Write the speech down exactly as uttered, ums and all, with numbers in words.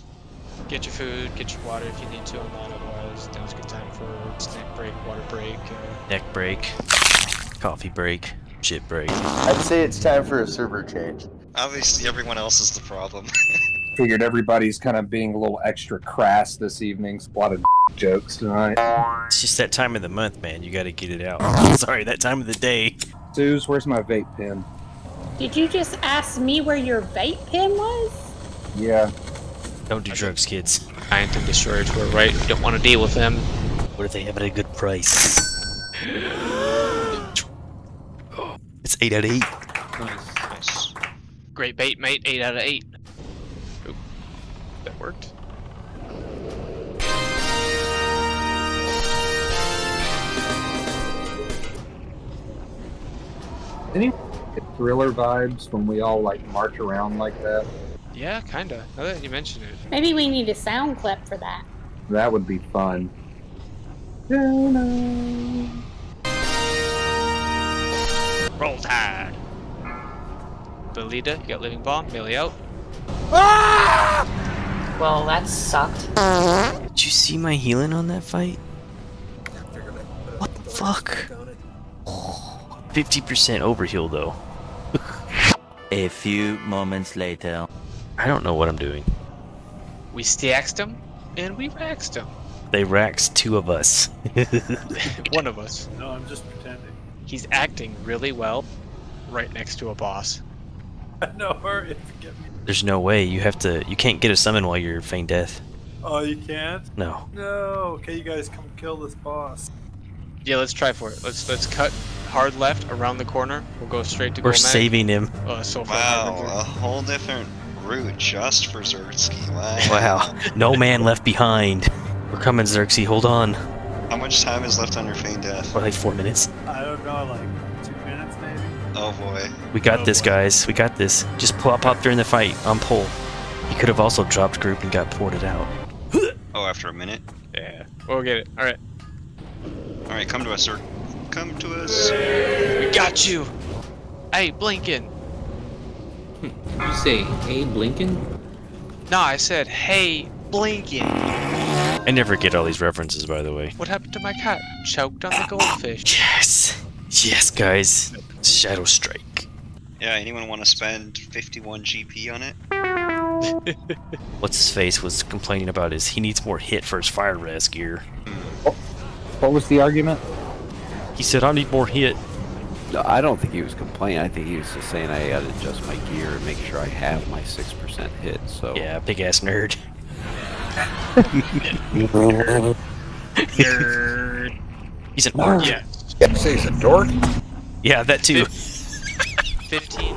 hours. Get your food, get your water if you need to, and not otherwise. Now's a good time for snack break, water break, uh... neck break, coffee break, shit break. I'd say it's time for a server change. Obviously, everyone else is the problem. Figured everybody's kind of being a little extra crass this evening. So a lot of jokes tonight. It's just that time of the month, man. You got to get it out. Sorry, that time of the day. Suze, where's my vape pen? Did you just ask me where your vape pen was? Yeah. Don't do drugs, kids. I think the shortage were right. We don't want to deal with them. What if they have it at a good price? Oh, it's eight out of eight. Nice. Nice. Great bait, mate. Eight out of eight. Oop. That worked. Any Thriller vibes when we all like march around like that? Yeah, kinda. Now that you mentioned it. Maybe we need a sound clip for that. That would be fun. Roll Tide! Belita, you got Living Bomb, Millie out. Ah! Well, that sucked. Did you see my healing on that fight? What the fuck? fifty percent overheal though. A few moments later. I don't know what I'm doing. We stacked them, and we raxed them. They raxed two of us. One of us. No, I'm just pretending. He's acting really well right next to a boss. No, hurry, forgive me. There's no way. You have to. You can't get a summon while you're feign death. Oh, you can't? No. No. Okay, you guys come kill this boss. Yeah, let's try for it. Let's let's cut hard left around the corner. We'll go straight to. We're saving him. Uh, so wow, a whole different route just for Xerxy. Wow. Wow. No man left behind. We're coming, Xerxy. Hold on. How much time is left on your feign death? Well, like four minutes. I don't know, like two minutes maybe. Oh boy. We got oh this, boy. guys. We got this. Just pop up during the fight on pole. He could have also dropped group and got ported out. Oh, after a minute. Yeah. We'll get it. All right. All right, come to us, sir. Come to us. We got you. Hey, Blinken. Hmm. You say, hey, Blinken? No, I said, hey, Blinken. I never get all these references, by the way. What happened to my cat? Choked on the goldfish. Yes. Yes, guys. Shadow Strike. Yeah, anyone want to spend fifty-one G P on it? What's his face was complaining about is he needs more hit for his fire res gear. Oh. What was the argument? He said, I need more hit. No, I don't think he was complaining. I think he was just saying I gotta adjust my gear and make sure I have my six percent hit, so... Yeah, big-ass nerd. Nerd. Nerd. He's an orc. Yeah. You say he's a dork? Yeah, that too. fifteen.